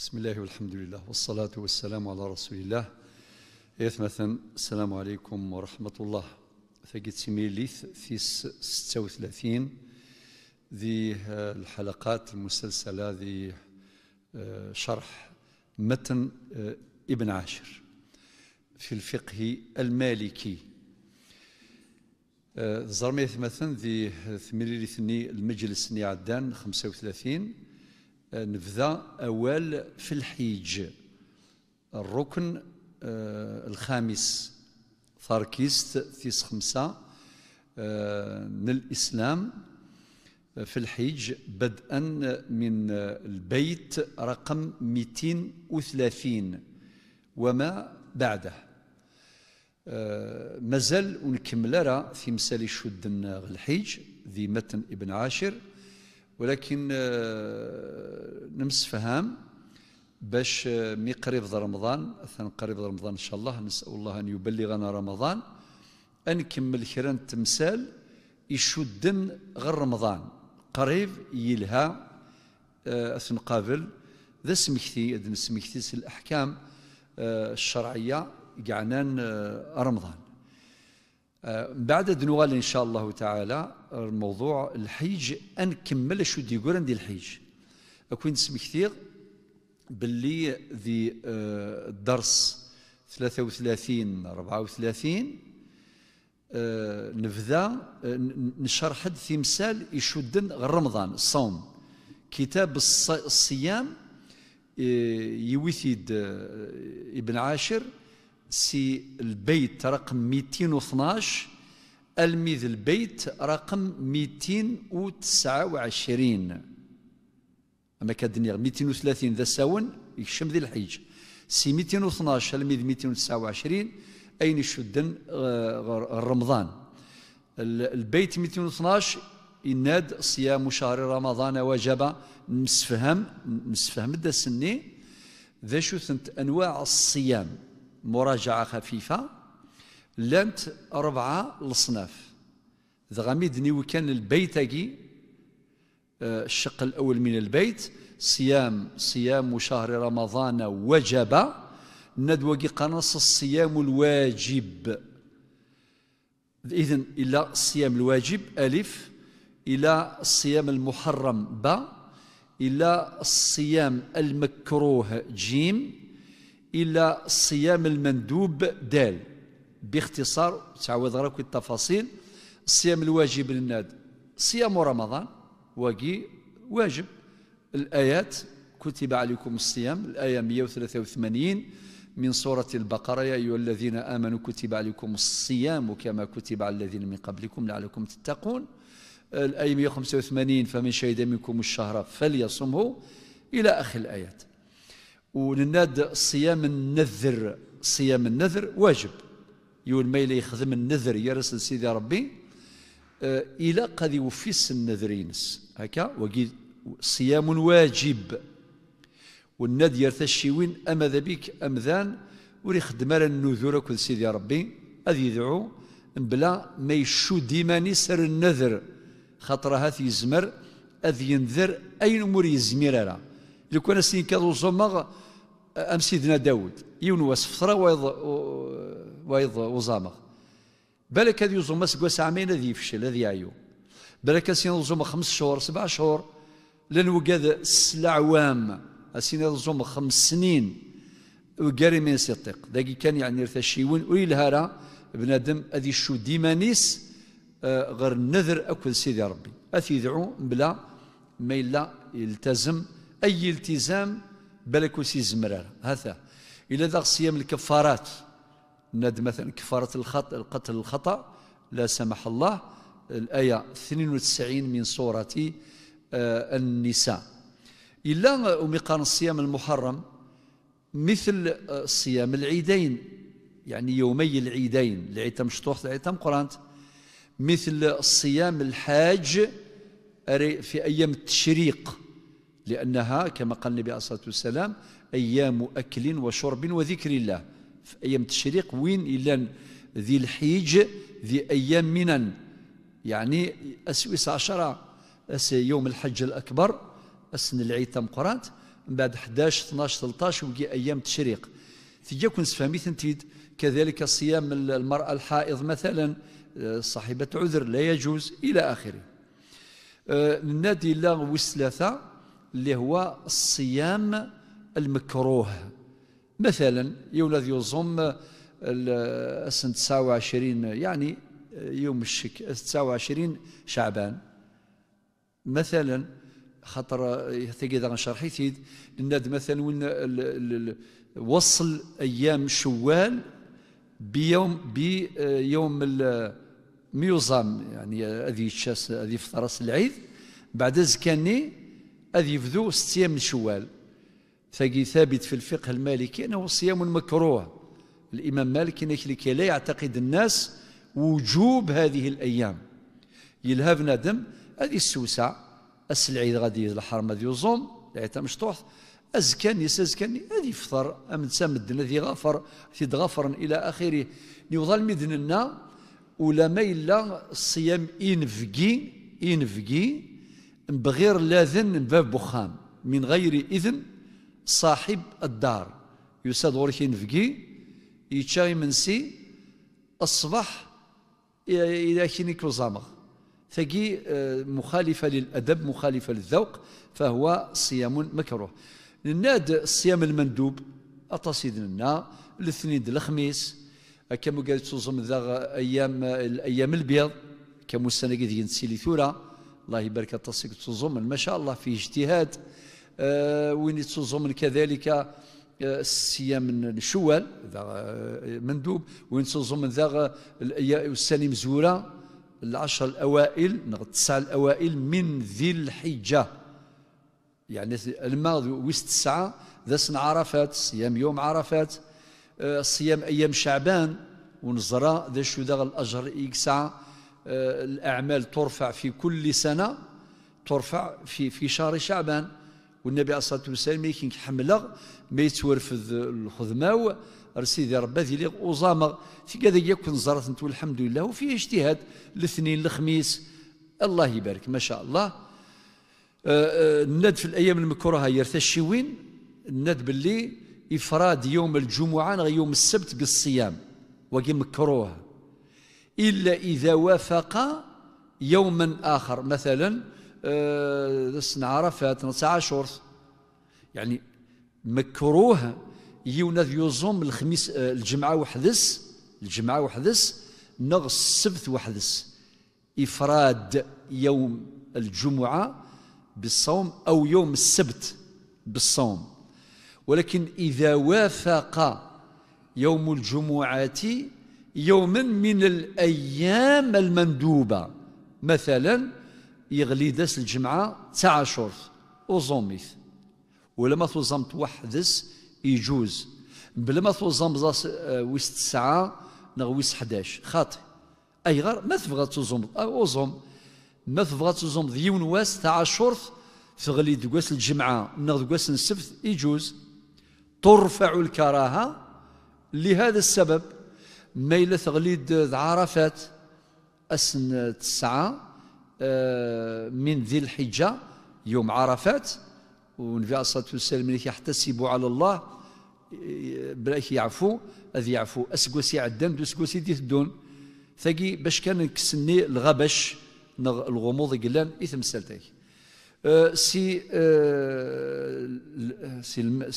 بسم الله والحمد لله والصلاة والسلام على رسول الله. مثلا السلام عليكم ورحمة الله. فقد سميليث في 36 ذي الحلقات المسلسلة ذي شرح متن ابن عاشر في الفقه المالكي. زرميث مثلا ذي ثميليثني المجلس ني عدان 35 نبذا أول في الحيج الركن الخامس ثاركيست تيس 5 من الإسلام في الحيج بدءا من البيت رقم 230 وما بعده. مازال ونكمل راه في مسالي الشد الحيج ذي متن ابن عاشر، ولكن نمسفهام باش مي قريب ذا رمضان، أثناء قريب ذا رمضان إن شاء الله نسأل الله أن يبلغنا رمضان، أنكمل كران التمثال يشدن غير رمضان قريب يلها أثناء قابل ذا سمكتي أدن سمكتيس الأحكام الشرعية قعنان رمضان. بعد دنوال إن شاء الله تعالى الموضوع الحيج أنكمل شو ديقول عندي الحيج. أكون اسمي كثير باللي ذي الدرس 33 34 نبذا نشرح حد تمثال يشدن غير رمضان الصوم كتاب الصيام يوثيد ابن عاشر سي البيت رقم 212 الميذ البيت رقم 229 اما كدنيا 230 ذا ساون يشم ذي الحيج سي 212 الميذ 229 اين يشدن رمضان البيت 212 يناد صيام شهر رمضان وجب. نسفهم دا سني ذا شو ثنت انواع الصيام مراجعة خفيفة لانت 4 الصناف ذا غامدني وكان البيتاكي الشق الأول من البيت صيام شهر رمضان وجب ندوقي قنص الصيام الواجب. إذن إلى الصيام الواجب ألف، إلى الصيام المحرم با، إلى الصيام المكروه جيم، إلى الصيام المندوب دال. باختصار تعود غراك التفاصيل. الصيام الواجب للناد صيام رمضان واقي واجب، الآيات كتب عليكم الصيام الآية 183 من سورة البقرة يا أيها الذين آمنوا كتب عليكم الصيام كما كتب على الذين من قبلكم لعلكم تتقون، الآية 185 فمن شهد منكم الشهر فليصمه إلى آخر الآيات. ونناد صيام النذر، صيام النذر واجب يول ما إلا يخدم النذر يرسل سيدي ربي إلى قد يوفيس النذر ينس هكا وقيل صيام واجب. والناد يرتشي وين أما ذا بيك أمذان وري خدم على النذور كل سيدي ربي هذا يدعو بلا ما يشو ديما نسر النذر خاطر هاث يزمر هذا ينذر أين أمور يزمر لها. لو كان سين كادو زمر أم سيدنا داود يون وصف ثرا وايض وزامر بالك هذا يزمر سكواس عامين هذا يفشل هذا يعيو بالك سين زمر 5 شهور 7 شهور لان وكاد العوام سين زمر 5 سنين وكاري من يطيق ذاك كان يعني يرتشيون ويلهارا بنادم هذه شو ديمانيس غير النذر اكل سيدي ربي اثي يدعو بلا ما الا يلتزم أي التزام بالك وسي زمرار هذا. إلى ذا صيام الكفارات ناد مثلا كفارة القتل الخطأ لا سمح الله الآية 92 من سورة النساء. إلا أميقان الصيام المحرم مثل صيام العيدين يعني يومي العيدين العيد مشطوح العيد قرانت، مثل صيام الحاج في أيام التشريق لأنها كما قال النبي عليه الصلاة والسلام أيام أكل وشرب وذكر الله في أيام التشريق وين إلا ذي الحيج ذي أيام منن يعني أسويس 10 يوم الحج الأكبر أسن العيد تمقرات من بعد 11 12 13 وكي ايام تشريق تجا كون سفهمي تنتيد. كذلك صيام المرأة الحائض مثلا صاحبة عذر لا يجوز الى اخره. نادي لا وثلاثة اللي هو الصيام المكروه، مثلا يولد يصوم 29 يعني يوم الشك 29 شعبان مثلا، خاطر تقدر نشرحي تيد الناد مثلا وصل ايام شوال بيوم ميوزام، يعني هذه الشاس هذه في راس العيد بعد زكاني هذه يفذو 6 ايام من شوال. فقي ثابت في الفقه المالكي انه صيام مكروه، الامام مالك لكي لا يعتقد الناس وجوب هذه الايام. يلهب ندم هذه السوسه السلعيد غادي الحرم هذه يوزوم العيد مشطوح أزكاني أزكاني هذه فطر أمن سامدنا ذي غافر تدغفر إلى آخره. يظل مدننا ولا ما إلا الصيام إنفقي بغير لاذن باب بخام من غير إذن صاحب الدار يساد غورك إنفقي يتشاي منسي الصباح إلى كينيك وزامغ ثقي مخالفة للأدب مخالفة للذوق فهو صيام مكروه. الناد الصيام المندوب أتصيدنا الاثنين الخميس كما قالت تنظم الايام البيض كما السنه قد نسيلي ثوره الله يبارك التصيق تنظم ما شاء الله في اجتهاد وين تنظم كذلك الصيام شوال مندوب وين تنظم ذا السنه مزوره العشر الاوائل 9 الاوائل من ذي الحجه، يعني الماضي وست 9 ذا سن عرفات صيام يوم عرفات صيام ايام شعبان ونزرى ذا شو ذا الاجر يكسع. الاعمال ترفع في كل سنه ترفع في شهر شعبان، والنبي عليه الصلاه والسلام يكين حمله ما يتورفض الخدمه رسيدي ربي ذي لي اوزامغ في كذا يكون زرات نتو الحمد لله وفي اجتهاد الاثنين الخميس الله يبارك ما شاء الله. الند في الايام المكروهه يرتشيوين الند باللي افراد يوم الجمعه غير يوم السبت بالصيام وقي مكروه الا اذا وافق يوما اخر، مثلا سن عرفات 19 يعني مكروه يونذ يوزوم الخميس الجمعه وحدس نغ السبت وحدس افراد يوم الجمعه بالصوم أو يوم السبت بالصوم. ولكن إذا وافق يوم الجمعة يوما من الأيام المندوبة مثلا يغلي داس الجمعة 19 وزوميث ولا ما توزمت وحدس يجوز بلا ما توزم ويس 9 نغويس 11 خاطئ أي غير ما تبغى توزم أوزوم ما تبغى تزوم ديون واس تاع الشرف تغلي دقاس الجمعه ناخذ دقاس السبت يجوز. ترفع الكراهه لهذا السبب ميله تغليد عرفات اسن 9 من ذي الحجه يوم عرفات والنبي عليه الصلاه والسلام ملي يحتسب على الله بلا يعفو اذ يعفو اسقوسي عدم دوسقوسي ديت الدون ثقي باش كان نكسني الغبش الغموض قلان إثم سلتك سي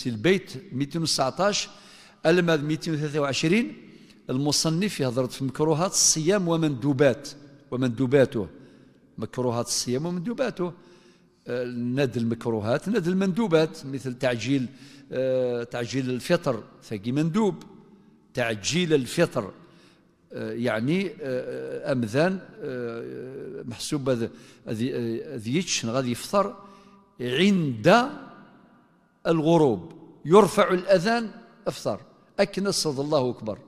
البيت 219 الماد 223 المصنف يهضر في مكروهات الصيام ومندوباته مكروهات الصيام ومندوباته ند المكروهات ند المندوبات مثل تعجيل الفطر ثقي مندوب تعجيل الفطر يعني امذان محسوب ذيتش غادي يفطر عند الغروب يرفع الاذان افطر اكن صد الله اكبر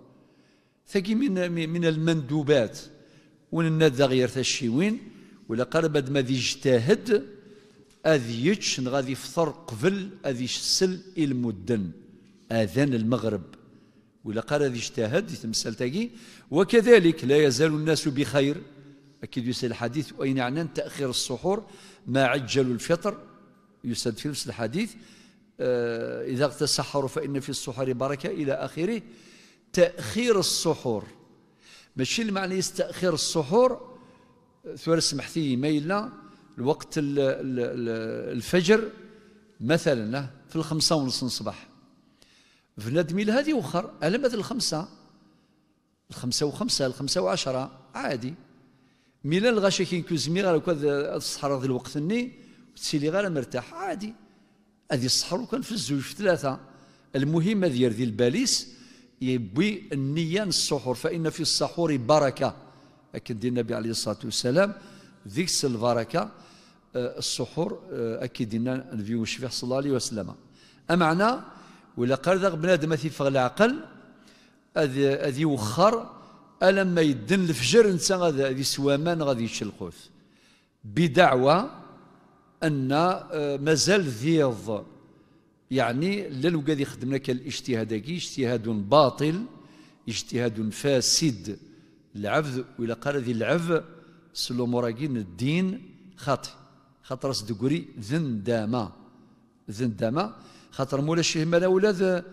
ثقي من المندوبات والنذا غير تشيوين ولا قرب ما يجتهد اذيتش غادي يفطر قبل اذي السل المدن اذان المغرب ولا قال هذا اجتهد يتمثل تاقي. وكذلك لا يزال الناس بخير اكيد يسال الحديث واين عنان تاخير السحور ما عجلوا الفطر يسد في نفس الحديث إذا اغتسحروا فإن في السحر بركة إلى آخره. تأخير السحور ماشي المعنى يستأخر السحور ثوار سمحتي ميلنا الوقت الفجر مثلا في 5:30 الصباح في بلاد ميلادي وخر على مثل 5:05 5:10 عادي ميلان الغاشي كي نكوزمي غير هكا السحر هذا الوقت ني تسيلي غير مرتاح عادي هذه السحر وكان في 2 3. المهم هذه يردي الباليس يبوي النيان السحور فإن في السحور بركة أكن دي النبي عليه الصلاة والسلام ذيك البركة السحور أكيد لنا نبي وشفيع صلى الله عليه وسلم. أمعنا ولا قرض بنادم في فغ العقل أذي يوخر ألما يدن الفجر إنسان غادي سوامان غادي يشلقوث بدعوى أن مازال ذيض يعني للو قد يخدمنا كالاجتهاد اجتهاد باطل اجتهاد فاسد العبد ولا قرض العب سلو مراقين الدين خاطئ خاطر صدقوري ذندامة خاطر مولا الشهمله ولا ذا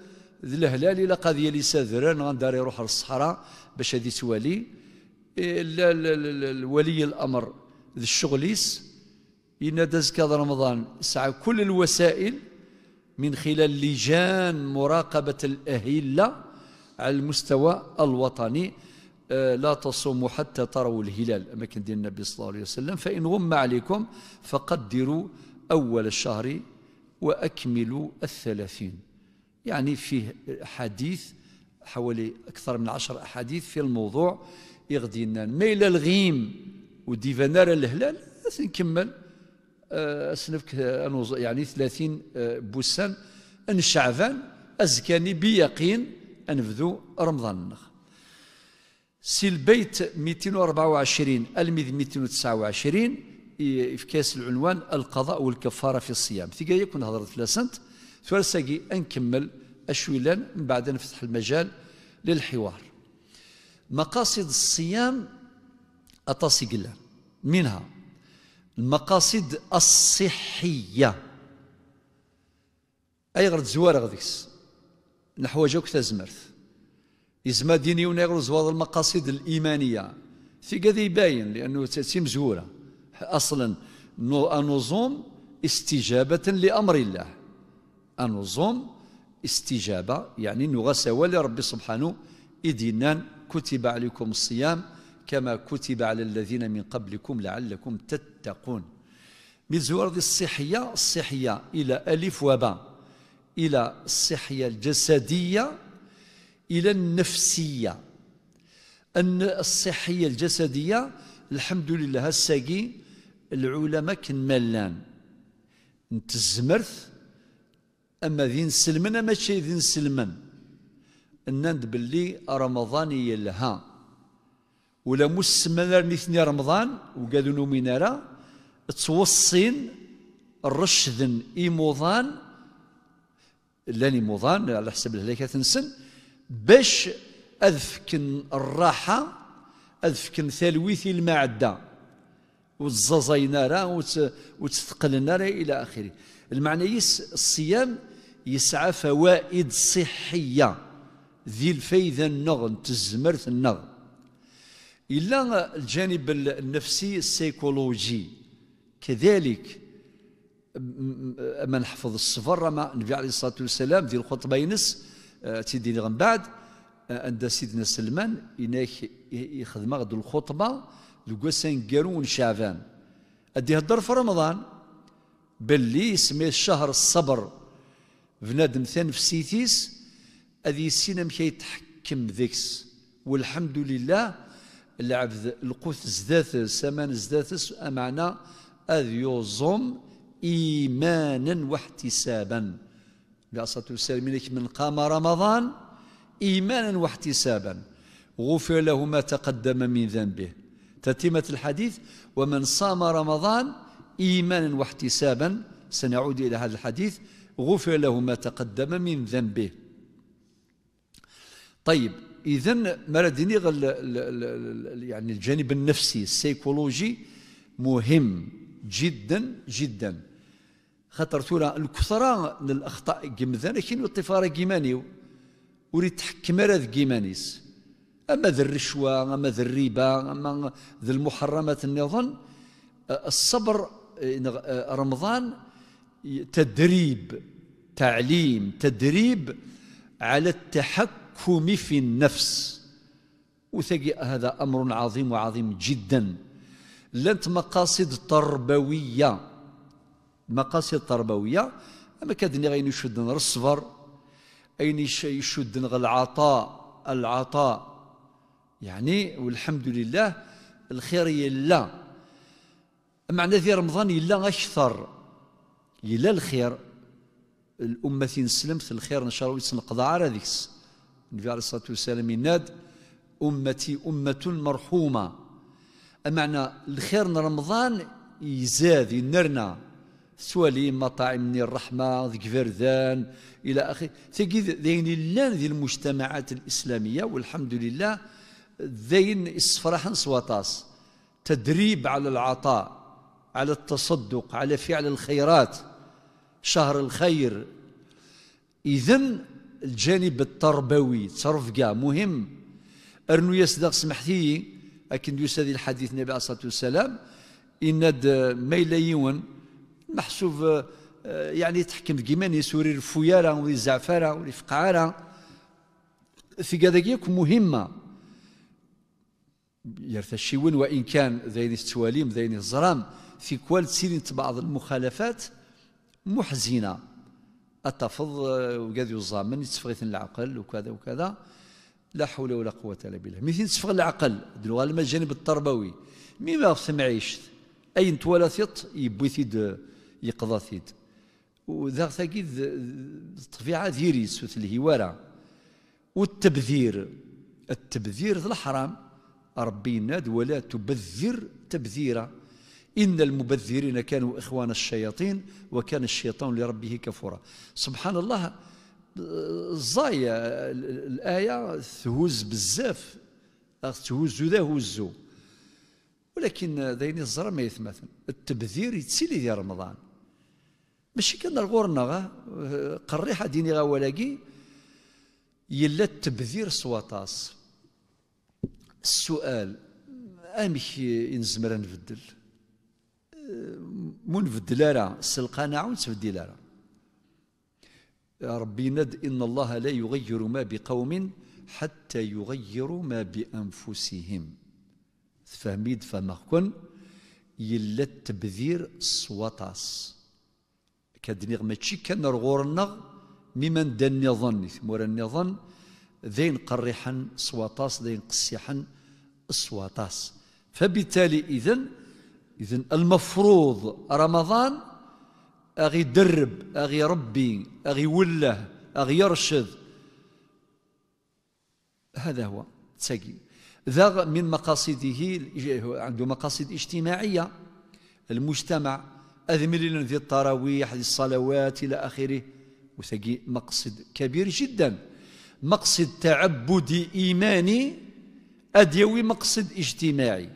الهلال إلا قضيه لي ساذران غندار يروح للصحراء باش هذه توالي الولي الامر ذي الشغليس ينادز كذا رمضان سعى كل الوسائل من خلال لجان مراقبه الاهله على المستوى الوطني لا تصوموا حتى تروا الهلال أما كان ديال النبي صلى الله عليه وسلم فإن غم عليكم فقدروا أول الشهر وأكملوا 30. يعني فيه حديث حوالي أكثر من 10 أحاديث في الموضوع يغدينا ميل الغيم وديفانار الهلال نكمل أسنفك يعني 30 بوسان أن شعفان أزكاني بيقين أنفذو رمضان النخ. سي البيت 224 المذ 229 في كاس العنوان القضاء والكفاره في الصيام ثقايا كون هضرت فلاسنت ثورساكي نكمل اشويلان من بعد نفتح المجال للحوار. مقاصد الصيام أتصقلان منها المقاصد الصحيه اي غير زوار غديس نحو جوك تازمرث إزما ديني ونغرز هذا المقاصد الإيمانية في قضي باين لأنه تتم زورة أصلا أنظم استجابة لأمر الله أنظم استجابة يعني نغسوا لرب سبحانه إدينان كتب عليكم الصيام كما كتب على الذين من قبلكم لعلكم تتقون. من زوار الصحية إلى ألف وباء إلى الصحية الجسدية إلى النفسية. أن الصحية الجسدية الحمد لله الساقي العلماء كنملان نتزمرث أما ذي نسلمن ماشي ذي نسلمن الناند باللي رمضان يلها ولا مسمنار نثني رمضان وقالوا نومينارا توصين الرشدن إيموضان لان إيموضان على حسب الهلاكة تنسن باش أذفكن الراحة أذفكن تلويثي المعدة وتزازينارا وتثقلنارا إلى آخره. المعنى الصيام يسعى فوائد صحية ذي الفايدة النغ تزمرت النغ. إلا الجانب النفسي السيكولوجي كذلك أما نحفظ الصفر مع النبي عليه الصلاة والسلام ذي الخطبة ينس تيديني من بعد عند سيدنا سلمان يناك يخدم غد الخطبه لكوسان كارون شعبان ادي هضر في رمضان باللي سمي شهر الصبر بنادم ثان في سيتيس هذه سينا مشى يتحكم ذيكس والحمد لله العبد القوت زدات السمان زدات معنا اذ يوزم ايمانا واحتسابا لا صلت وسلم من قام رمضان إيمانا واحتسابا غفر له ما تقدم من ذنبه. تتمة الحديث ومن صام رمضان إيمانا واحتسابا سنعود إلى هذا الحديث غفر له ما تقدم من ذنبه. طيب إذن مردني يعني الجانب النفسي السيكولوجي مهم جدا جدا. خاطر الكثره من الاخطاء كيما كاين الطفاره كيمانيو وريد تحكم على كيمانيس، اما ذا الرشوه، اما ذا الربا، اما ذا المحرمات النظن. الصبر رمضان تدريب، تعليم، تدريب على التحكم في النفس، وثقي هذا امر عظيم وعظيم جدا. لانت مقاصد تربويه، مقاصد تربويه، اما كادني غين يشدن الصبر، اين يشدن العطاء، العطاء يعني والحمد لله الخير يلا معنى ذي رمضان يلا اكثر، يلا الخير. الامه تنسلمت الخير نشروا يتنقضى على ذيك النبي عليه الصلاه والسلام يناد امتي امه مرحومه، معنى الخير رمضان يزاد ينرنا سوالي مطاعم من الرحمه ذيك فردان الى اخره. تلقى ذين اللان ذي المجتمعات الاسلاميه والحمد لله ذين اسفراحا سواطاس، تدريب على العطاء، على التصدق، على فعل الخيرات، شهر الخير. إذن الجانب التربوي تصرف كاع مهم. أرنو ياسداغ سمحتي لكن يسادي الحديث النبي عليه الصلاة والسلام إن ما إلا يون محسوب يعني تحكم كيمان يسوري الفويارة ولي الزعفرة ولي الفقعارة في كذاك مهمة يرتشيون وإن كان ذين التواليم ذين الظلام في كوال تسيرين بعض المخالفات محزنه اتفض وقاد يزامن يتفغيث العقل وكذا وكذا، لا حول ولا قوه الا بالله. مثل تسفغ العقل دلوها الجانب التربوي مما سمعيش اين توالثت يبوثيد يقضاثيد وذا ثقيد الطبيعه ديريس والهواره والتبذير. التبذير ذا الحرام ربي ناد ولا تبذر تبذيره إن المبذرين كانوا إخوان الشياطين وكان الشيطان لربه كفورا. سبحان الله الزاية الآية تهوز بزاف، تهوز ذا هوزو، ولكن ذين الزرا ما يثمثن. التبذير يتسيلي ذي رمضان ماشي كان الغورنا قريحة ديني غا ولاقي يلا التبذير سواطاس. السؤال أمك ينزمر نبدل من فدلارة السلقانة ونسفدلارة ربي ند إن الله لا يغير ما بقوم حتى يغيروا ما بأنفسهم. فهميد فماكن يلا التبذير سواطاس كدنيغ ماشي كان رغورنغ ممن دني ظني مورني ظن ذين قرحا سواطاس ذين قسيحا سواطاس. فبالتالي إذن المفروض رمضان أغي درب، أغي ربي، أغي وله، أغي يرشد. هذا هو تساقي ذا من مقاصده. عنده مقاصد اجتماعية، المجتمع أذملنا ذي التراويح ذي الصلوات إلى آخره، وتساقي مقصد كبير جدا، مقصد تعبدي إيماني أديوي، مقصد اجتماعي.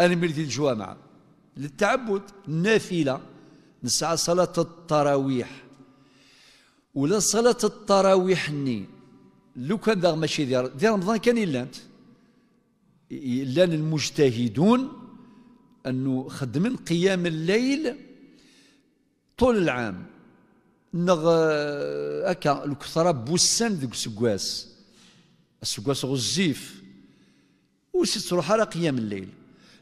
أنا ملذي الجوامع للتعبد النافلة نسعى صلاة التراويح، ولا صلاة التراويح ني لو كان داغ ماشي ديال رمضان كان إلا المجتهدون أنه خدمن قيام الليل طول العام نغ هكا الكثرة بوسان ذوك السكواس، السكواس غزيف وش تروح على قيام الليل.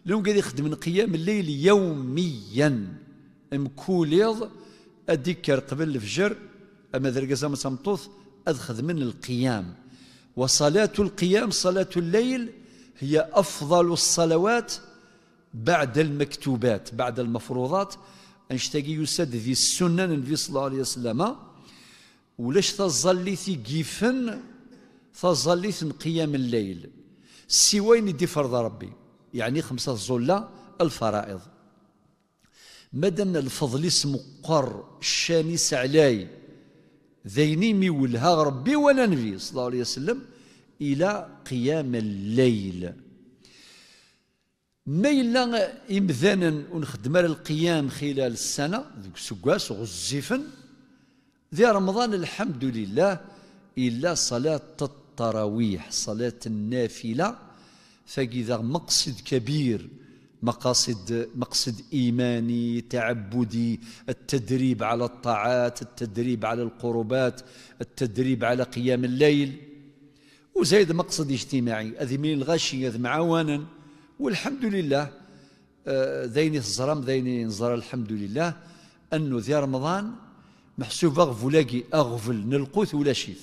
لو قاعد يخدم من قيام الليل يوميا مكوليض أديكر قبل الفجر أما ذرقزا ما سمطوث أدخذ من القيام. وصلاة القيام صلاة الليل هي أفضل الصلوات بعد المكتوبات، بعد المفروضات. أنشتاقي يسد ذي السنة النبي صلى الله عليه وسلم ولاش تظليث جيفن تظليث قيام الليل سوين يدي فرض ربي، يعني 5 زلة الفرائض. مادام الفضل اسم قر الشامس علاي ذيني ميولها ربي ولا نبي صلى الله عليه وسلم إلى قيام الليل. ما إلا إمذانا ونخدم على القيام خلال السنة سكاس غزيفا ذي رمضان الحمد لله، إلا صلاة التراويح صلاة النافلة فكذا مقصد كبير، مقصد إيماني تعبدي، التدريب على الطاعات، التدريب على القربات، التدريب على قيام الليل، وزايد مقصد اجتماعي أذي من الغاشي أذي معاونا. والحمد لله ذيني الزرام ذيني نزر الحمد لله أنه ذي رمضان محسوب أغفلاقي أغفل نلقوث ولا شيث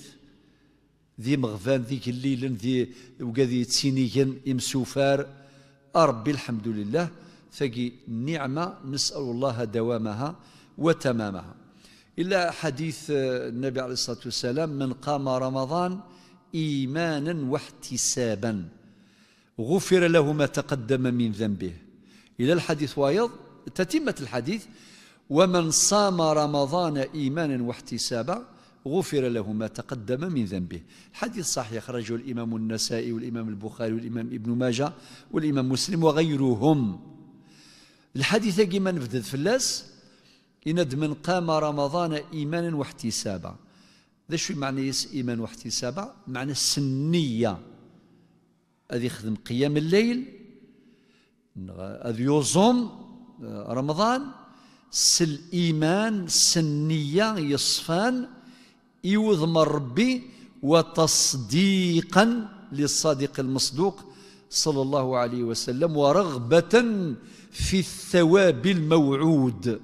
ذي مغفان ذيك الليلا ذي وكذي تسينيا يمسوفار. أربي الحمد لله فقي نعمة نسأل الله دوامها وتمامها. إلا حديث النبي عليه الصلاة والسلام من قام رمضان إيمانا واحتسابا غفر له ما تقدم من ذنبه، إلى الحديث وايض تتمة الحديث ومن صام رمضان إيمانا واحتسابا غفر له ما تقدم من ذنبه. الحديث صحيح أخرجه الإمام النسائي والإمام البخاري والإمام ابن ماجه والإمام مسلم وغيرهم. الحديث كما نفذ فلاس إن من قام رمضان إيمانا واحتسابا، ذا شو معنى إيمان واحتسابا؟ معنى السنية، أذي يخدم قيام الليل أذي يصوم رمضان سل إيمان سنية يصفان يوضم ربي وتصديقا للصادق المصدوق صلى الله عليه وسلم ورغبة في الثواب الموعود.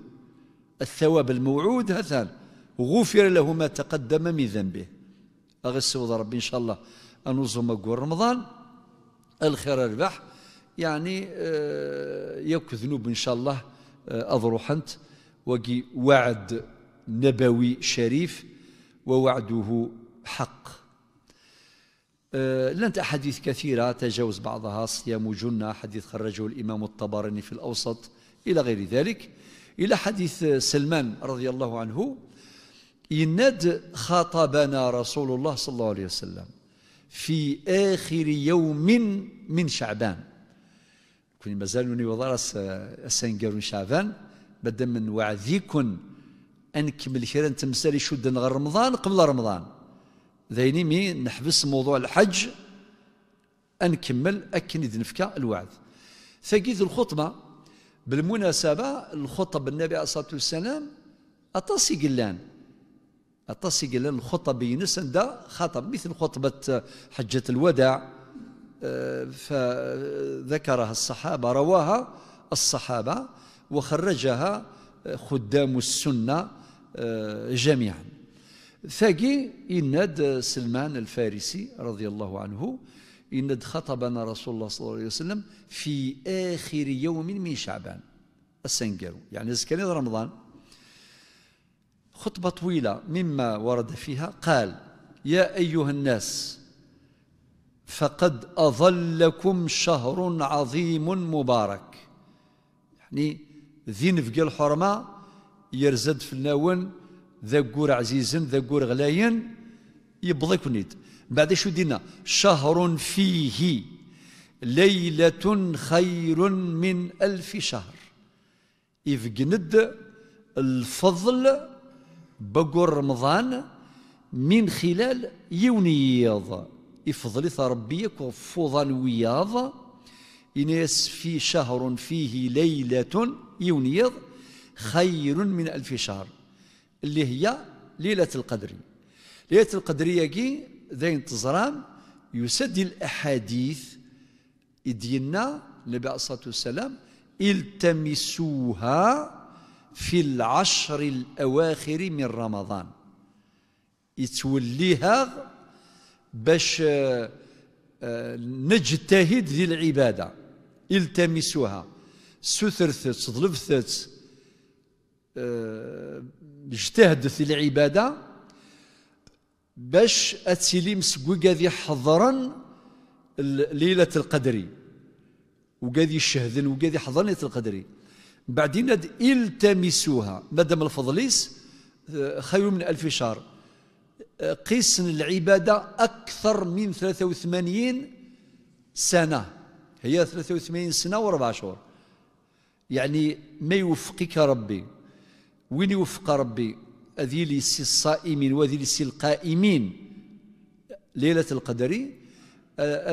الثواب الموعود هذان غفر له ما تقدم من ذنبه. أغسل ربي إن شاء الله أن نصوم رمضان الخير الربح يعني يك ذنوب إن شاء الله أضرحنت وقي وعد نبوي شريف ووعده حق. لنت أحاديث كثيرة تجاوز بعضها صيام جنة، حديث خرجه الإمام الطبراني في الأوسط إلى غير ذلك. إلى حديث سلمان رضي الله عنه يناد خاطبنا رسول الله صلى الله عليه وسلم في آخر يوم من شعبان. كوني مازالوني وضرس السنقر شعبان بدا من وعذيكن أنكمل خيرا تمسالي شدن غير رمضان قبل رمضان ذيني مي نحبس موضوع الحج أنكمل أكني دنفكا الوعد. فقيد الخطبة بالمناسبة الخطب النبي عليه الصلاة والسلام أطاسي قلان التصق لنا الخطب ينس دا خطب مثل خطبة حجة الوداع فذكرها الصحابة رواها الصحابة وخرجها خدام السنة جميعا. ثقي إند سلمان الفارسي رضي الله عنه إند خطبنا رسول الله صلى الله عليه وسلم في آخر يوم من شعبان السنجرو يعني زكاني رمضان. خطبة طويلة مما ورد فيها قال يا أيها الناس فقد أظلكم شهر عظيم مبارك، يعني ذين في الحرمة يرزد في النون ذا قور عزيزن ذا قور غلاين يبضيك نيد. بعد شو دينا شهر فيه ليلة خير من 1000 شهر يفقند الفضل بقول رمضان من خلال يونياض يفضل ربيك وفوضى وياض يناس في شهر فيه ليلة يونياض خير من 1000 شهر اللي هي ليلة القدر. ليلة القدر يجي ذين تزرام يسد الأحاديث ديالنا النبي عليه الصلاة والسلام التمسوها في العشر الأواخر من رمضان يتوليها باش نجتهد ذي العبادة التمسوها سثرثت صدلبثت اجتهدت في العبادة باش أتسلي مسقوق ذي حضرا ليلة القدري وقاذي الشهذن وقاذي حضرا ليلة القدري. بعدين التمسوها مادام الفضليس خير من 1000 شهر قيس العباده اكثر من 83 سنه هي 83 سنة واربع شهور. يعني ما يوفقك ربي، وين يوفق ربي؟ هذه ليس الصائمين وهذه ليس القائمين ليلة القدر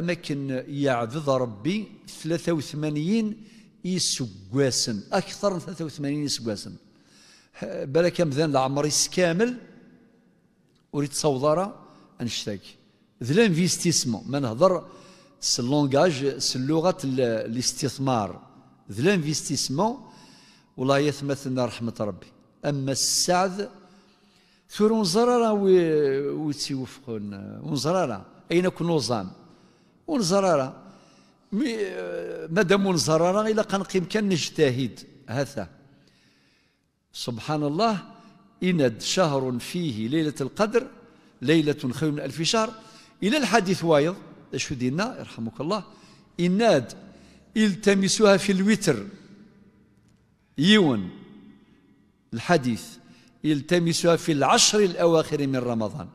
أماكن يعذض ربي 83 إسقاسن، أكثر من 83 إسقاسن. بلا كم ذان العمر كامل أريد صوضارة أنشتاك ذلان في استثمار، ما نهضر سلونجاج سلغة الاستثمار ذلان في استثمار. والله يثمثلنا رحمة ربي. أما السعد ثورون زرارة ويتوفقون ونزرارة أين كنوا زام ونزرارة مادام ونزرارة إلا قنقيم كان نجتهد هذا. سبحان الله، إند شهر فيه ليلة القدر ليلة خير من ألف شهر. إلى الحديث وايض شو دينا يرحمك الله، إناد التمسوها في الوتر يون الحديث التمسوها في العشر الأواخر من رمضان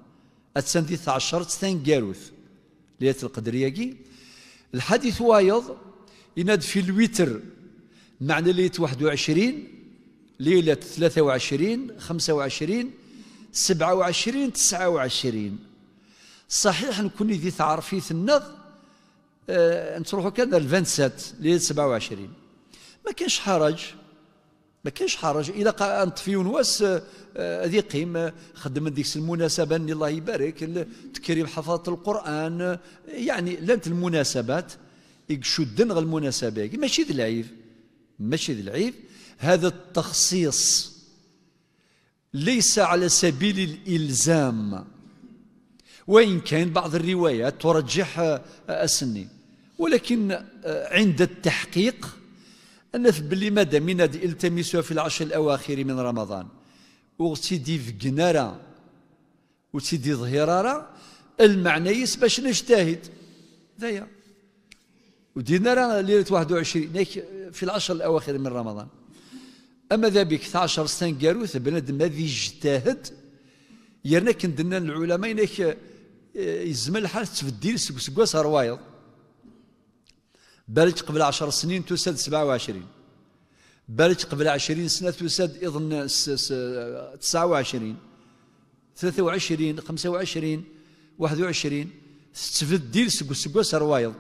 أتسندث عشر تستنجاروث ليلة القدر يجي. الحديث وايض إناد في الوتر معنى ليلة 21 ليلة 23 25 27 29. صحيح نكون ذي تعرفي النغ نتروحوا كذا الفانسات ليلة 27 ما كانش حرج، ما كانش حرج إلا نطفيو نواس ذي قيم خدمت ديك المناسبة أن الله يبارك تكريم حفظة القرآن، يعني لانت المناسبات يشدن غير المناسبة ماشي ذي العيب، ماشي ذي العيب. هذا التخصيص ليس على سبيل الإلزام، وإن كان بعض الروايات ترجح السني، ولكن عند التحقيق أنف باللي مادام من التمسوها في العشر الأواخر من رمضان وغتيدي في جنارة وتيدي ظهيرارة المعنيس باش نجتهد دايا ودينا راه ليلة 21 في العشر الأواخر من رمضان. أما ذا بك 12 سنة كاروث بنادم هذا يجتهد يرنا كندنا العلماء إنك يزمن الحال تبديل سكواس روايض بالك قبل 10 سنين توسد 27 بالك قبل 20 سنة توسد إظن 29 23 25 21 تبديل سكواس روايض.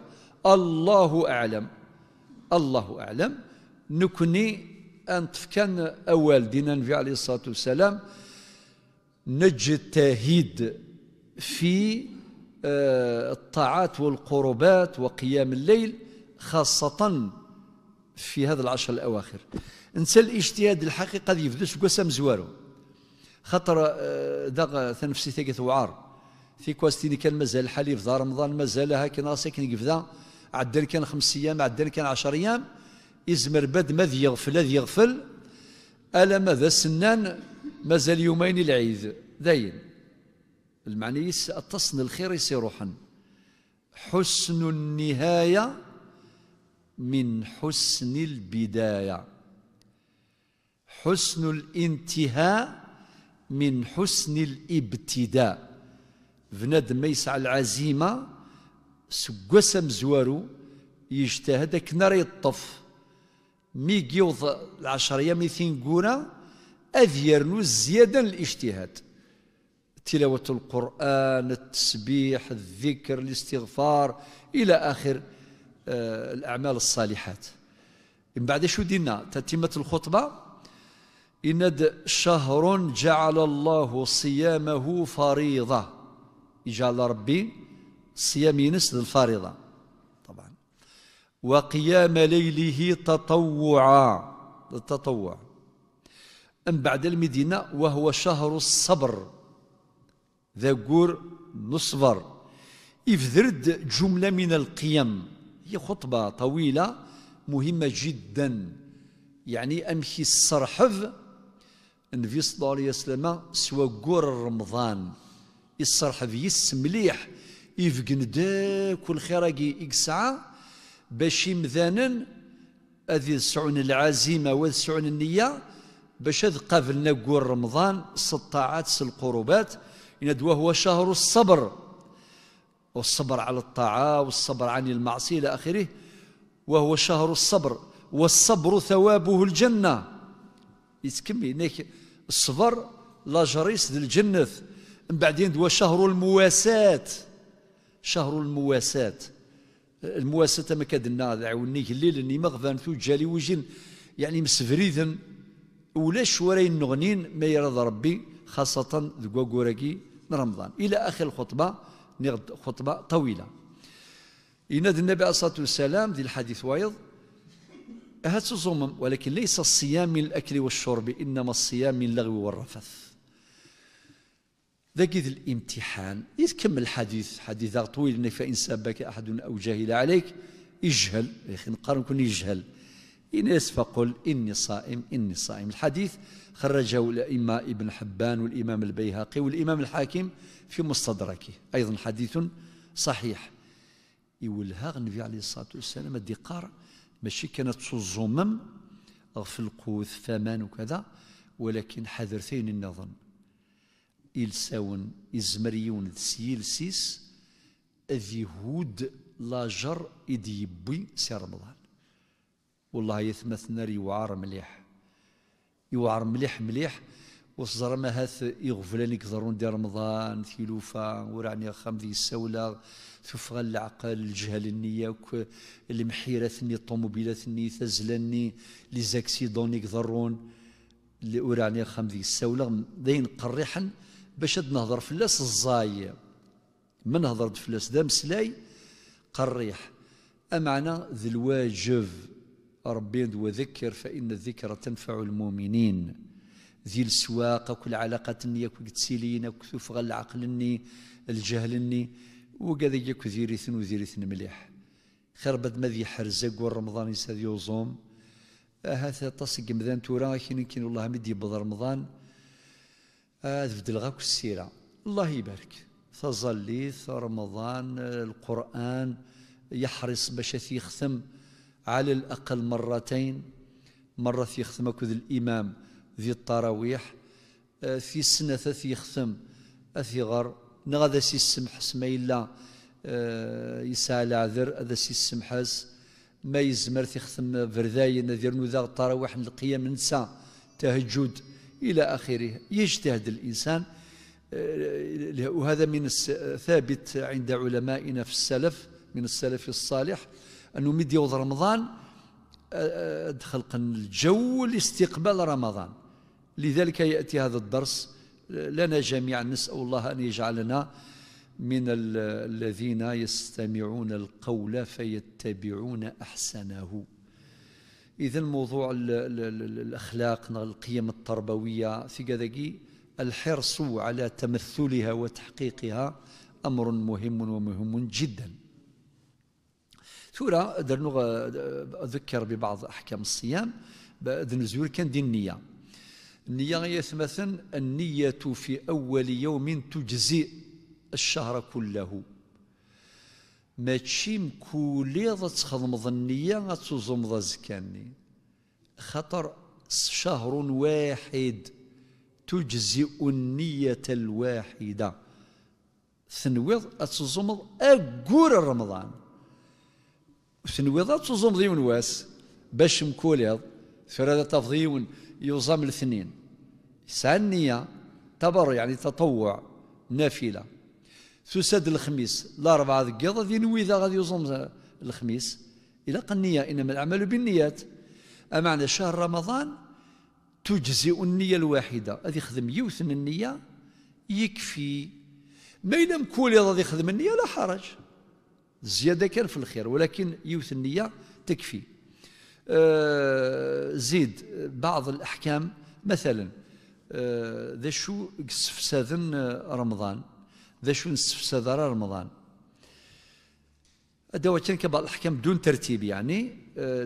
الله أعلم، الله أعلم. نكوني أنت كان أول دينا النبي عليه الصلاة والسلام نجتهد في الطاعات والقربات وقيام الليل خاصة في هذا العشر الأواخر. نسى الاجتهاد الحقيقة ذي فدوش قسم زوارو خطر دغ تنفسي ثقة وعار في كواستيني كان مازال الحالي في دار رمضان مازالها كنا ساكن كفدا عدل كان 5 أيام عدل كان 10 أيام إزمر بد ماذ يغفل هذ يغفل ألا ماذا السنان مازال يومين العيد داين المعني التصن الخير يصير روحا. حسن النهاية من حسن البداية، حسن الانتهاء من حسن الابتداء. بنادم ما يسعى العزيمة سقسم زوارو يجتهد كنا راه يطف مي يجيوض 10 أيام يثين كورا أذيرنو زيادة الاجتهاد تلاوة القرآن التسبيح الذكر الاستغفار إلى آخر الأعمال الصالحات. من بعد شو دينا تتمة الخطبة إن شهر جعل الله صيامه فريضة، يجعل ربي صيام ينس للفريضة طبعا وقيام ليله تطوعا للتطوع. أم بعد المدينة وهو شهر الصبر ذا قور نصبر إفذرد جملة من القيم. هي خطبة طويلة مهمة جدا، يعني أمشي الصرحف النبي صلى الله عليه وسلم سوى قور رمضان الصرحف يس مليح يفقن داك الخيراكي إكسعة باش يمذانن أذي سعون العزيمة وسعون النية باش هذ قابلنا قول رمضان الطاعات القربات. يندوى هو شهر الصبر والصبر على الطاعة والصبر عن المعصية إلى آخره. وهو شهر الصبر، والصبر ثوابه الجنة. يتكمي هناك الصبر لا جريس للجنة. من بعدين هو شهر المواساة، شهر المواساة. المواساة ما كادنا عاونيك الليل اني مغفان توجالي وجن يعني مسفريدا ولاش وراين نغنين ما يرضى ربي، خاصة ذكوكوراكي رمضان. إلى آخر الخطبة، خطبة طويلة. ينادي النبي عليه الصلاة والسلام ذي الحديث وايض هات صمم، ولكن ليس الصيام من الأكل والشرب، إنما الصيام من اللغو والرفث. ذاك الامتحان يكمل الحديث، حديث طويل. فإن سابك أحد أو جاهل عليك اجهل، يا أخي نقارن كون يجهل. إناس فقل إني صائم إني صائم. الحديث خرجه الأئمة ابن حبان والإمام البيهقي والإمام الحاكم في مستدركه، أيضا حديث صحيح. يولها النبي عليه الصلاة والسلام الدقار ماشي كانت صزمم في القوث فمان وكذا، ولكن حذرتين النظن إلساون إزمريون السيل سيس اليهود لاجر إديبوي سير رمضان. والله يثمث نار يوعر مليح، يوعر مليح مليح. وصدر ما هاث يغفلان يقدرون دير رمضان ثيلوفا ورعني خام ذي السولة ثفغ العقل الجهل النية المحيرة ثني الطوموبيلة ثني ثزلني لي زاكسيدون يقدرون ورعني خام ذي السولة داين قريحا باش نهضر فلاس الزاي. من هضرت فلاس دام سلاي قريح أمعنا ذي الواجب ربي وذكر فإن الذكر تنفع المؤمنين. ذي السواق كل علاقة نياك تسيلين كثفغ العقل ني الجهل ني وكذا يكذيرثن وذيرثن مليح. خير بد ما ذي حرزق والرمضان يساد يوزوم هذا تصق مذان تورا يمكن والله مدي بض رمضان تبدل غاك السيرة. الله يبارك تظليث رمضان القرآن يحرص باش يختم على الأقل مرتين، مرة في يختم كذ الإمام ذي التراويح في سنة في يختم أثي غر نغذا سي السمح سميلا يسال عذر هذا سي السمحاس ما يزمر في يختم فرداي نذير نذاغ التراويح القيام ننسى تهجد إلى آخره. يجتهد الإنسان وهذا من الثابت عند علمائنا في السلف من السلف الصالح أنه مد يوض رمضان خلق الجو لاستقبال رمضان. لذلك يأتي هذا الدرس لنا جميعا. نسأل الله أن يجعلنا من الذين يستمعون القول فيتبعون أحسنه. إذن موضوع الأخلاق القيم التربوية في كذا الحرص على تمثلها وتحقيقها أمر مهم ومهم جدا. ثورة درنو أذكر ببعض أحكام الصيام بأذن الزور كان دي النية. النية يثمثن النية في أول يوم تجزئ الشهر كله. ما تشيم كولي تخضمض النية تزمض زكاني خطر شهر واحد تجزئ النية الواحدة ثنوض تزمض أقور رمضان تنويضات تزوم ضيون واس باش مكوليض فرادة تفضيون يوزام الاثنين سانية تبر يعني تطوع نافلة تسد الخميس الأربعة ذكيضة ذي نويذة غادي يوزام الخميس إلى قنية إنما الأعمال بالنيات. أمعنا شهر رمضان تجزئ النية الواحدة هذه خدم يوثن النية يكفي. ما إلا مكوليض هذه خدم النية لا حرج زيادة كان في الخير ولكن يوث النية تكفي. زيد بعض الأحكام مثلا ذا شو استفساذن رمضان ذا شو استفساذ رمضان هذا كان كبعض الأحكام بدون ترتيب يعني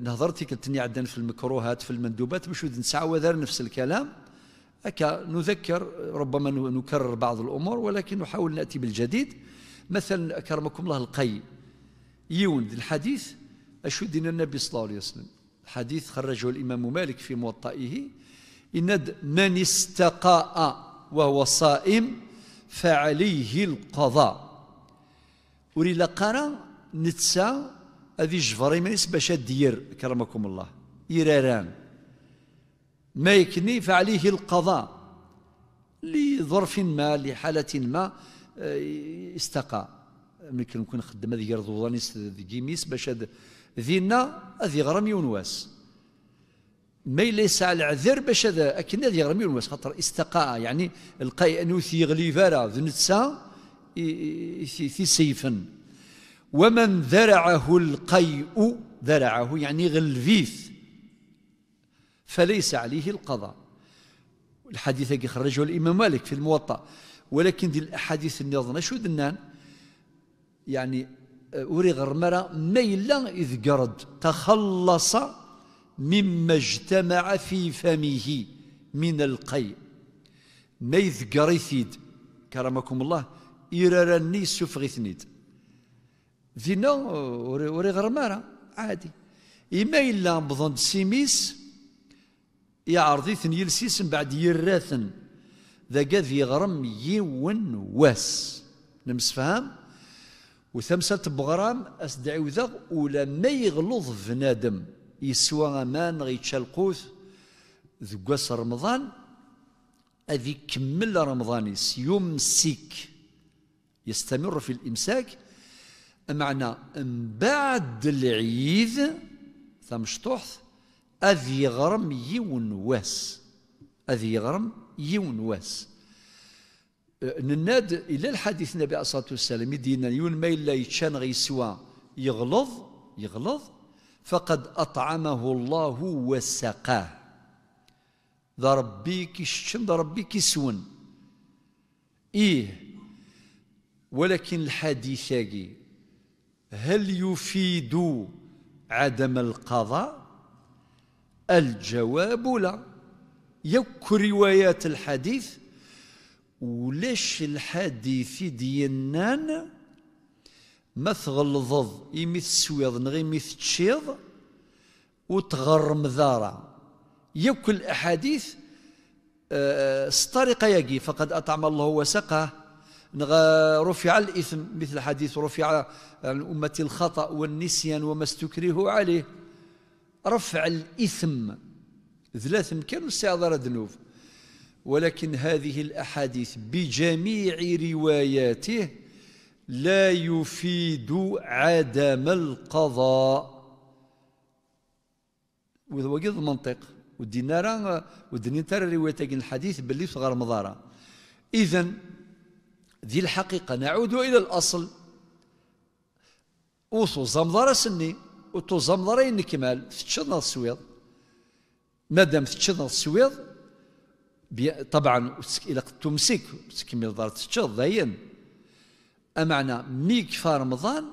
نهضرتي كنتني عدن في المكروهات في المندوبات باش نسعى وذار نفس الكلام هكا نذكر ربما نكرر بعض الأمور ولكن نحاول نأتي بالجديد. مثلا أكرمكم الله القي يون الحديث أشو دين النبي صلى الله عليه وسلم حديث خرجه الإمام مالك في موطئه إن من استقاء وهو صائم فعليه القضاء. وري لقرا نتسا هذه الجفرة يمنيس باش دير كرمكم الله يراران ما يكني فعليه القضاء لظرف ما لحالة ما استقى ممكن نكون خدم هذه رضوانيس ديميس باش ذينا هذه غرمي ونواس ما ليس على العذر باش هذا اكن هذه غرمي ونواس خاطر استقاء يعني القي انو يغلي فارا ذنتسا في سيفا ومن ذرعه القيء ذرعه يعني غلفيث فليس عليه القضاء. الحديث اللي خرجه الامام مالك في الموطأ ولكن دي الاحاديث النظنه شو دنان يعني وري غرمره ميلا اذ قرد تخلص مما اجتمع في فمه من القيء ما اذ قريثيد كرمكم الله إيراراني سفغيثنيد ذينا وري غرمارة عادي إما إلا بظن سيميس يعرضي ثن يلسيس من بعد يراثن ذا قاذي غرم يون واس نمسفهم وثمسة بغرام أسدعي ذا ولا ما يغلظ بنادم يسوى أمان غيتشالقوث ذو قاس رمضان أذي كمل رمضانيس يمسك يستمر في الإمساك معنى من بعد العيد ثمشطوح أذي غرم يون واس أذي غرم يون واس نناد إلى الحديث النبي عليه الصلاة والسلام يدينا يون ما إلا يتشان غيسوا يغلظ فقد أطعمه الله وسقاه ذا ربي كيشتن ذا ربي كيسون إيه. ولكن الحديث هل يفيد عدم القضاء؟ الجواب لا. يك روايات الحديث ولاش الحديث ديالنا ما تغلظض يميث سويض نغي ميث تشيض وتغرم ذارا يك الاحاديث الطريقه يجي فقد اطعم الله وسقاه رفع الإثم مثل حديث رفع عن أمة الخطأ والنسيان وما استكرهوا عليه رفع الإثم ذلاث كانوا استعذار ذنوب. ولكن هذه الأحاديث بجميع رواياته لا يفيد عدم القضاء وهذا وقيض منطق ودينا ترى روايتك الحديث باللي صغر مضارة. إذن ذي الحقيقة نعود إلى الأصل وثو زمضرة سني وثو زمضرين كمال تشدنا السويض مادام تشدنا السويض طبعا إلى قد تمسك تكمل دار تشد ذاين أمعنا ميك فارمضان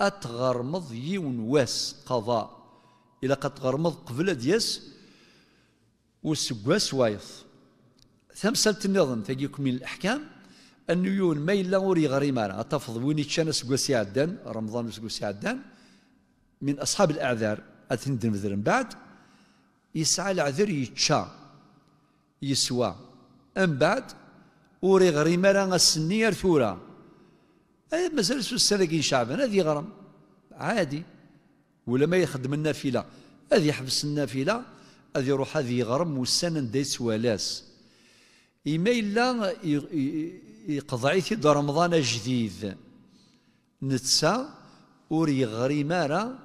أتغرمض يون واس قضاء إلى قد تغرمض قبل دياس وسقواس وايض ثمسلة النظم تجيكم من الأحكام النيون ما إلا وري غريمانا أتفض وين تشانا سكوسي عدان رمضان سكوسي عدان من أصحاب الأعذار أتندم من بعد يسعى العذر يتشا يسوى أم بعد وري غريمانا السنية الثورة مازال سوس السنة شعبان هذه غرم عادي ولا ما يخدم النافلة هذه يحبس النافلة هذه يروح هذه غرم والسنة نديس ولاس إما إلا يقضعيثي دا رمضان جديد نتسا وري غريمارا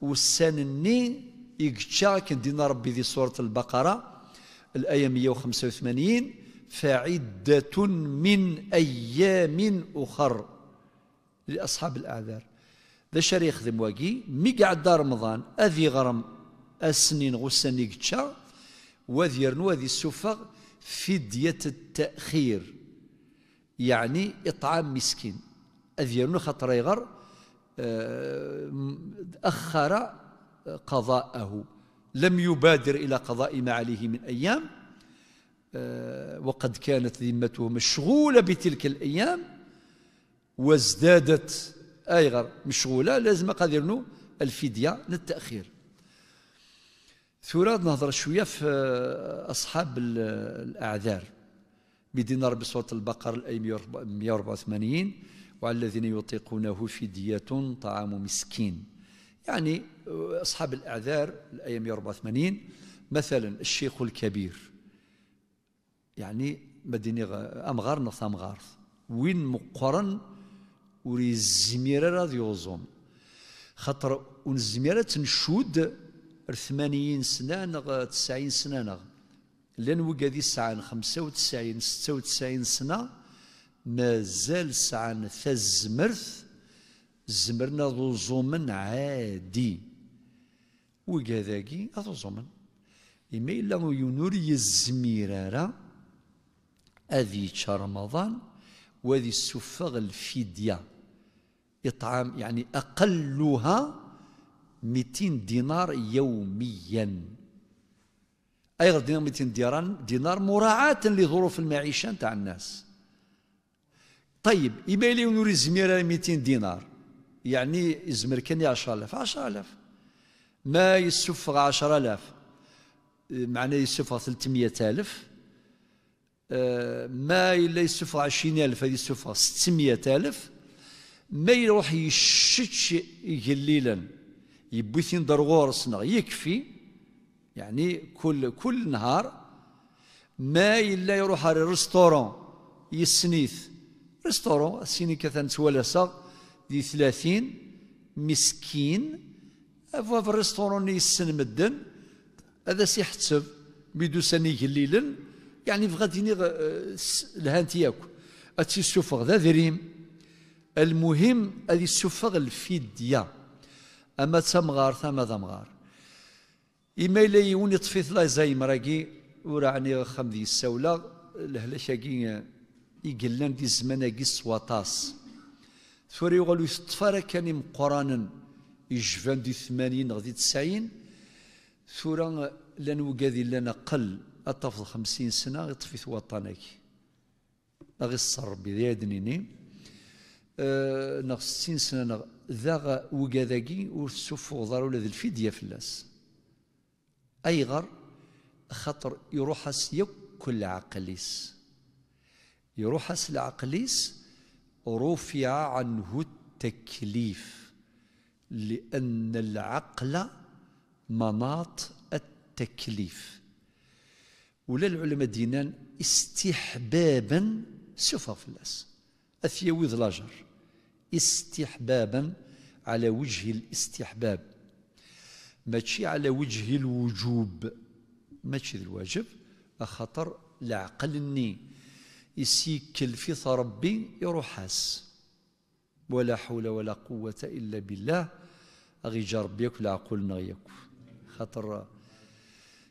والسنني يكتشا كندينا ربي ذي سورة البقرة الآية 185 فعدة من أيام أخر لأصحاب الأعذار ذا شاري يخدم واقي مي قعد دا رمضان أذي غرم السنين غسن يكتشا وذي رنو وذي السفغ فدية التأخير يعني إطعام مسكين أذيرنو خطر يغر أخر قضاءه لم يبادر إلى قضاء ما عليه من أيام وقد كانت ذمته مشغولة بتلك الأيام وازدادت أيغر مشغولة لازم قادرنو الفدية للتأخير. ثوراد نهضر شويه في اصحاب الاعذار مدينة ربي سورة البقرة الآية 184 وعلى الذين يطيقونه فدية طعام مسكين يعني أصحاب الأعذار الأيام 84 مثلا الشيخ الكبير يعني مديني أمغار نص أمغار وين مقرن وري الزميرة راضي يوزوم خاطر والزميرة تنشود 80 سنة نغ 90 سنة نغ لان وكادي ساعة 95 96 سنة مازال ساعة ثزمرث زمرنا ذو زمن عادي وكذاكي ذو زمن إما إلا ينوري الزميرارة هذه رمضان وهذه السفاغ الفدية إطعام يعني أقلها 200 دينار يوميا أي غير 200 دينار مراعاة لظروف المعيشة نتاع الناس. طيب إما إلا ينوري الزميرارة 200 دينار يعني الزمر كان 10000 10000 ما يسفغ 10000 معناه يسفغ 300000 ما إلا يسفغ 20000 هذه يسفغ 600000 ما يروح يشتش قليلا يبوثين درغورسنا يكفي يعني كل نهار ما إلا يروح على ريستورون يسنيث ريستورون سيني كثان سوالسا دي 30 مسكين أفوا في الريستورون يسن مدن هذا سيحتسب بيدو سني قليلا يعني في غادي لهانتي ياكو هادشي السفغ ذا دريم المهم هذه السفغ الفدية أما تمغار ثما ذمغار إما إلا يون يطفي ثلا زي مراكي وراعني خم دي السولة لهلاشاكي يقلان دي الزمان هاكي السواطاس ثوري غالو يطفى كان مقرانا يجفان دي 80 غادي 90 ثورا لان وكادي لان اقل اطفى 50 سنه غيطفي ثواطانك غير الصر بيدنيني ناغ 60 سنه ناغ ذا وكاداكي وسفو ضروري ولا الفديه فلاس ايغر خاطر يروحس ياكل عقليس يروحس العقليس رفع عنه التكليف لأن العقل مناط التكليف ولا العلماء دينان استحبابا سوف فلاس أثيوي ضلاجر استحبابا على وجه الاستحباب ماشي على وجه الوجوب ماشي الواجب خاطر العقلني يسيكل في ربي يروحاس ولا حول ولا قوة إلا بالله أغي جرب ياكل عقولنا ياكل خاطر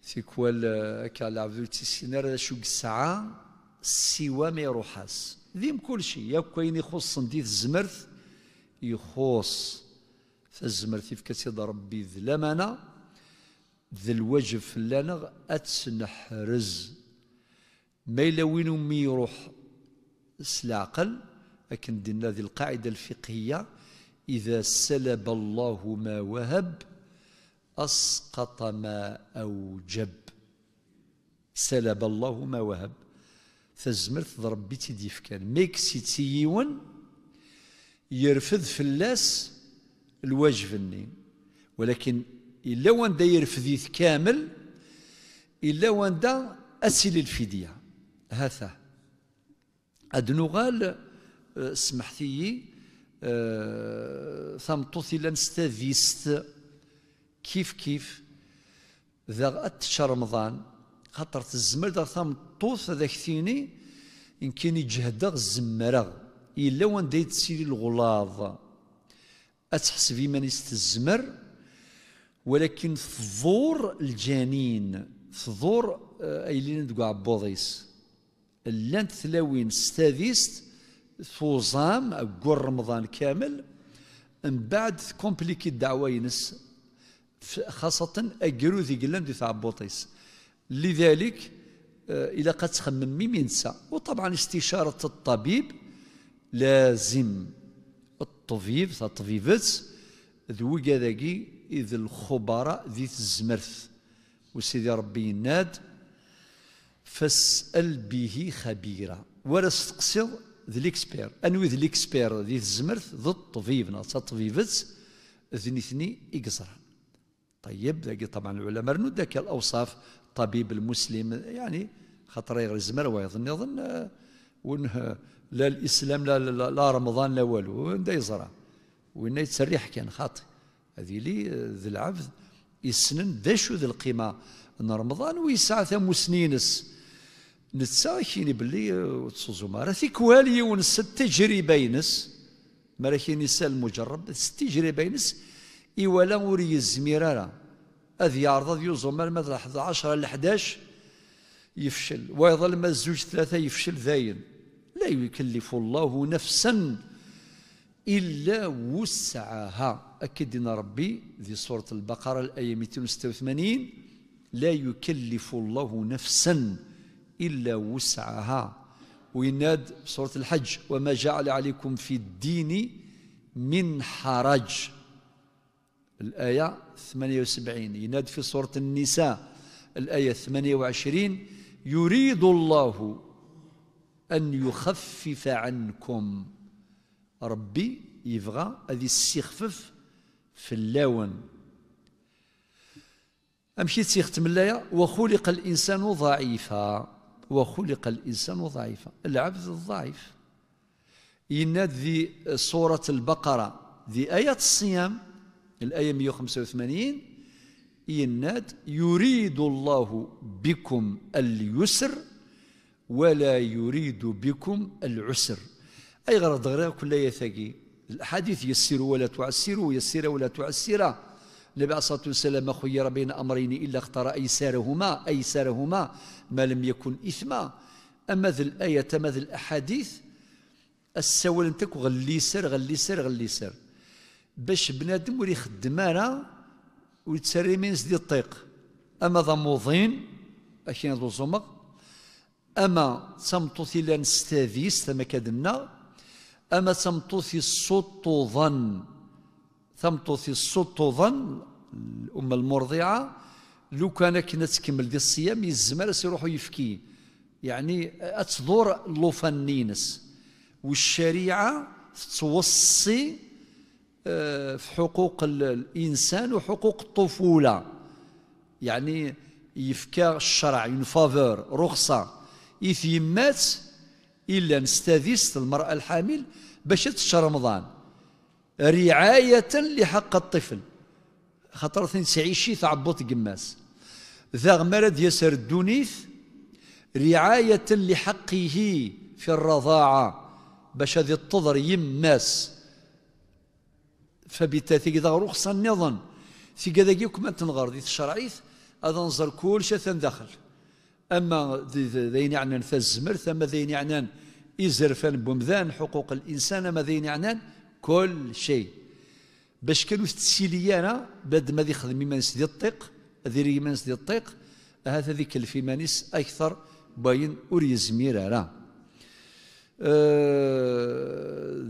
سيكوال هكا العبد تيسينار شو الساعة سوا ما يروحاس ذيم كل شيء ياك كاين يخص نديث الزمرث يخص فالزمرث يفكسيد ربي ذلمنا ذي الوجب فلانا أتسنحرز ما إلا وين أمي يروح سلعقل لكن دينا ذي القاعدة الفقهية إذا سلب الله ما وهب أسقط ما أوجب سلب الله ما وهب فالزمرت ضرب بيتي ديف كان ميكسي تيون يرفض فلاس الواجب النين ولكن إلا وان دا يرفضيث كامل إلا وان دا أسل الفدية هذا أدنوغال سمحتي ثمطوثي لنستاذيست كيف كيف ذا أتش رمضان خاطر الزمر ذا ثمطوث ذا كثيني إن كان يجهدغ الزمرغ إلا وان دا يتسيري الغلاظ أتحسبي من يستزمر ولكن ثور الجنين ثور أيلين دقو عبوضيس لانت ثلاوين ستاديست فوزام أقول رمضان كامل من بعد كومبليكي الدعوة ينس خاصة أقرو ذي قلان دي ثعبوطيس لذلك إلا قد تخمم ينسى وطبعا استشارة الطبيب لازم الطبيب تطبيبت ذو كذاكي إذ الخبراء ذي الزمرث وسيدي ربي يناد فاسأل به خبيرا ولا تقصد ذليكسبير أنوي ذليكسبير ذي الزمرث ذو الطبيب ناصا طبيبت زني يقصر. طيب ذاك طبعا العلماء رنوا ذاك الاوصاف الطبيب المسلم يعني خاطر غير الزمروه يظن ونه لا الاسلام لا لا رمضان لا والو دا يزرع وين يتسريح كان خاطئ هذه لي ذي العبد يسنن دا شو ذي القيمه ان رمضان ويسعى ثم سنينس نتساكيني باللي تسوزوما راه تيكوالي ونس التجربه ينس ما راه كاين يسال مجرب التجربه ينس اي ولا وري الزميراره هذه يعرض يوزوما المثل 10 ل 11 يفشل ويظل ما زوج ثلاثه يفشل ذاين لا يكلف الله نفسا الا وسعها اكدنا ربي ذي سوره البقره الايه 286 لا يكلف الله نفسا إلا وسعها ويناد سورة الحج وما جعل عليكم في الدين من حرج الآية 78 يناد في سورة النساء الآية 28 يريد الله أن يخفف عنكم ربي يبغى هذه السخفف في اللون أمشي تسيخت من الآية وخلق الإنسان ضعيفا وخلق الإنسان ضعيفا العبد الضعيف يناد ذي سورة البقرة ذي آية الصيام الآية 185 يناد يريد الله بكم اليسر ولا يريد بكم العسر أي غرض غير كل يثقي الأحاديث يسير ولا تعسر ويسير ولا تعسر النبي عليه الصلاة والسلام خير بين أمرين إلا اختار أيسرهما أيسرهما ما لم يكن إثما أما ذي الآية تما ذي الأحاديث السوال نتاك غليسر غليسر غليسر باش بنادم ولي خدمانا ويتسري من سدي الطيق أما ضموضين أكين ذو زمق أما تمطوثي لا نستاذيس ثما كادمنا أما تمطوثي السطوظا تمطوثي السطوظا الأمة المرضعة لو كان كنا تكمل دي الصيام يزمر سيروحو يفكي يعني أتدور لوفانينس والشريعة توصي في حقوق الإنسان وحقوق الطفولة يعني يفكى الشرع اون فافور رخصة يثيمات إلا نستاذيست المرأة الحامل باش تشهر رمضان رعاية لحق الطفل خاطر تعيشي تعبط قماس ذا مرض يسر الدونيث رعاية لحقه في الرضاعة باش هذه التضر يماس فبالتالي ذا رخصة نظن في كذا كيكم تنغرض الشرعيث هذا نزر كل شيء تندخل أما ذين يعنان فالزمر ثم ذين يعنان إزرفان بمذان حقوق الإنسان ما ذين يعنان كل شيء باش كانوا تسيليانا بعد ما يخدم يمانس ديال الطيق ديال يمانس ديال الطيق هذا ذيك الفيمانيس اكثر باين اريز ميرارا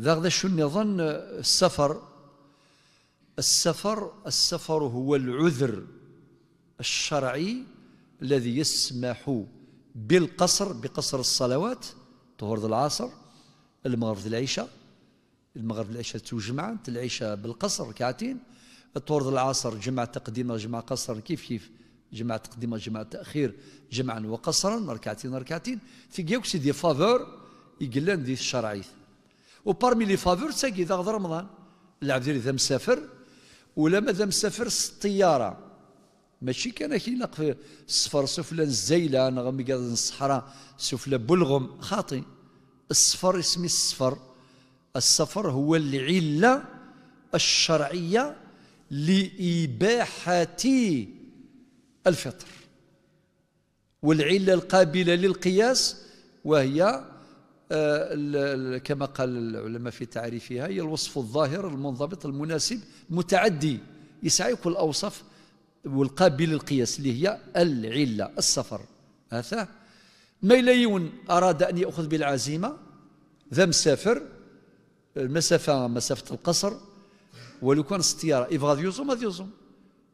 ذا شو نظن السفر السفر السفر هو العذر الشرعي الذي يسمح بالقصر بقصر الصلوات طهور العصر المغرب العشاء المغرب العشاء توج جمعة العشاء بالقصر ركعتين الطور العصر جمعة تقديمة جمعة قصر كيف كيف جمعة تقديمة جمعة تأخير جمعا وقصرا ركعتين ركعتين في كيوكسي دي فافور يقلان دي الشرعيث وبارمي لي فافور تساكي ذا غدا رمضان العبد إذا مسافر ولا ماذا مسافر الطيارة ماشي كان كيلاق في السفر سفلى الزيلة غامي قاعد الصحراء سفلى بلغم خاطي السفر اسمي السفر السفر هو العلة الشرعية لإباحة الفطر والعلة القابلة للقياس وهي كما قال العلماء في تعريفها هي الوصف الظاهر المنضبط المناسب متعدي يسعى كل الأوصاف والقابل للقياس اللي هي العلة السفر هذا ما يليون أراد أن يأخذ بالعزيمة ذا مسافر المسافة مسافة القصر ولو كان السيارة يبغى يوزم هذا يوزم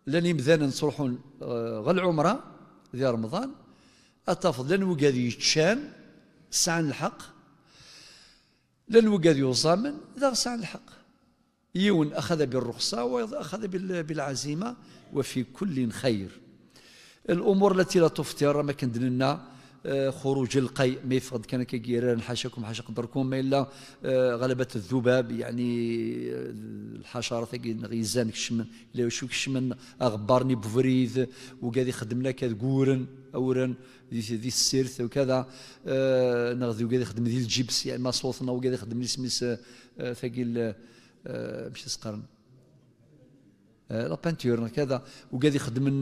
لأن يمذانا نصلحون غل عمرة ذي رمضان أتفضل لأن وقاد يتشان ساعة الحق لأن وقاد يوزامن ذا ساعة الحق يون أخذ بالرخصة وأخذ بالعزيمة، وفي كل خير. الأمور التي لا تفتر ما كندير لنا خروج القيء ما يفقد كان كيران حاشاكم حاشا قدركم، ما إلا غلبة الذباب يعني الحشرات غيزان كشمن إلا وشو كشمن أغبارني بفريد وقاعد يخدمنا كذكورن أورن ذي السيرث وكذا نغذي وقاعد يخدم ذي الجبس يعني ما صوتنا وقاعد يخدم لي سميس ثقيل مش سقرن لا بانتيور كذا وقاعد يخدم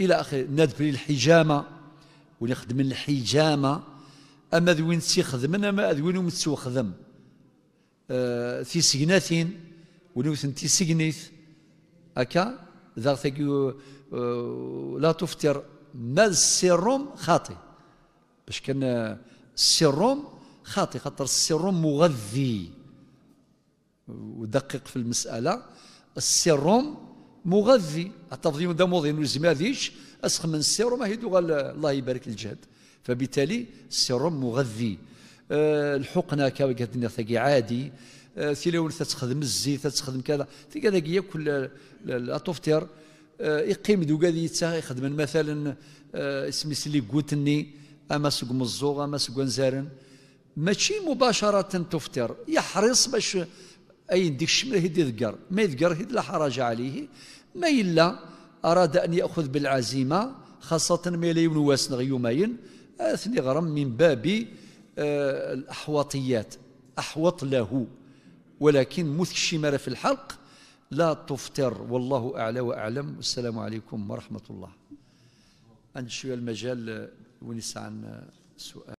إلى آخره. نادبري الحجامة ولا خدم الحجامه اما ذوين تيخدمنا اما ذوين متسوخدم في سجناتين ونوثن تيسجنيث هكا ذا لا تفتر. ما السيروم خاطي باش كان السيروم خاطي خاطر السيروم مغذي، ودقق في المساله السيروم مغذي التفضيل دموضين ولازم هذيش اسخ من السيروم هيدو الله يبارك الجهد، فبالتالي السيروم مغذي. الحقنه كما قلنا ثقي عادي ثيلون تخدم الزيت تخدم كذا ثقا كل الطوفتير يقيم دو قال يخدم مثلا سميس اللي قوتني اما سوق مزوغ اما سوق نزارن ماشي مباشره تفطر يحرص باش أي ديك الشمل هيد يذكر ما يذكر هيد لا حرج عليه، ما إلا أراد أن يأخذ بالعزيمة خاصة ما لا ينواسن غير يومين أثني غرم من باب الأحوطيات أحوط له، ولكن مثل الشمال في الحلق لا تفطر. والله أعلى وأعلم، والسلام عليكم ورحمة الله. أنشئ المجال ونسعى عن سؤال.